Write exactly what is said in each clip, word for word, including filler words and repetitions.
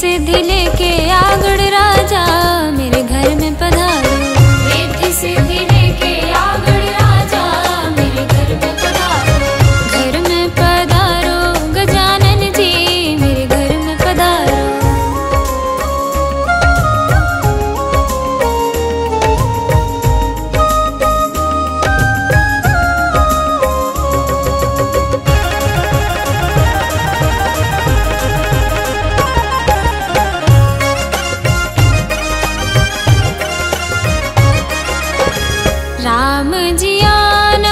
सिद्धि लेके आगड़ राजा मेरे घर में पधारो। रिद्धि सिद्धि लेके आगड़ राजा मेरे घर में पधारो। घर में पधारो गजानन जी मेरे घर में पधारो। राम जी आना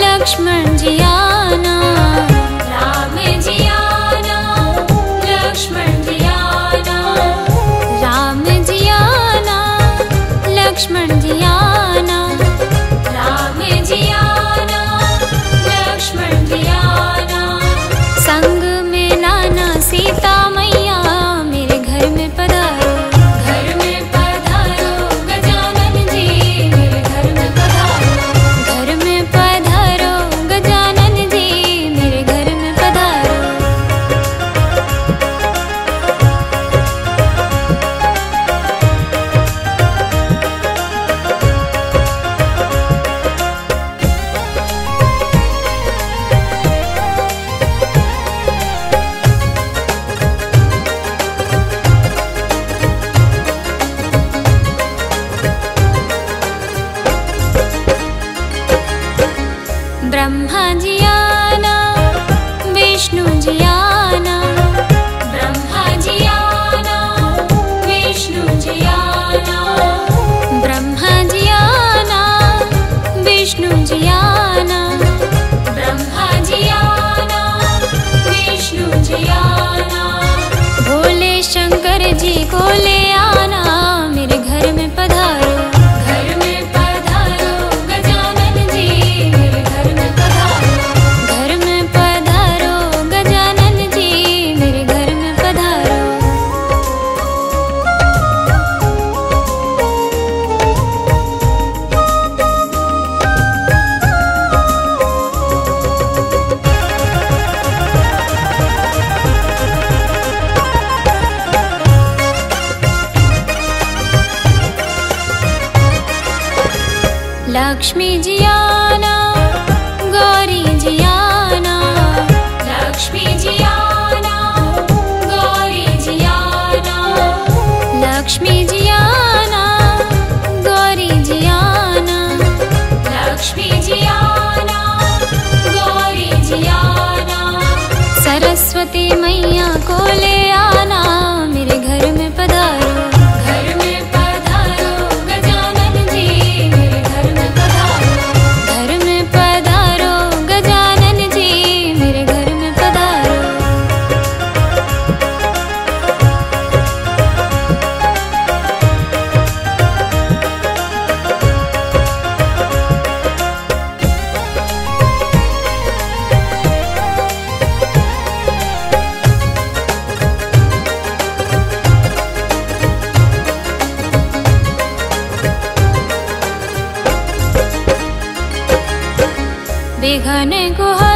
लक्ष्मण जी आना, राम जी आना लक्ष्मण जी आना, राम जी आना लक्ष्मण जी आना, राम जी आना लक्ष्मण जी आना। संग में नाना सीता मैया मेरे घर में पधारो। ब्रह्मा जी आना विष्णु जी आना, ब्रह्मा जी आना विष्णु जी आना, ब्रह्मा जी आना विष्णु जी आना, ब्रह्मा जी आना विष्णु जी आना। भोले शंकर जी को ले आना मेरे घर में पधारो। लक्ष्मी जी आना गौरी जी आना, लक्ष्मी जी आना गौरी जी आना, लक्ष्मी जी आना गौरी जी आना, लक्ष्मी जी आना गौरी जी आना। सरस्वती मैया को ले आना मेरे घर में पधारो। बेघने को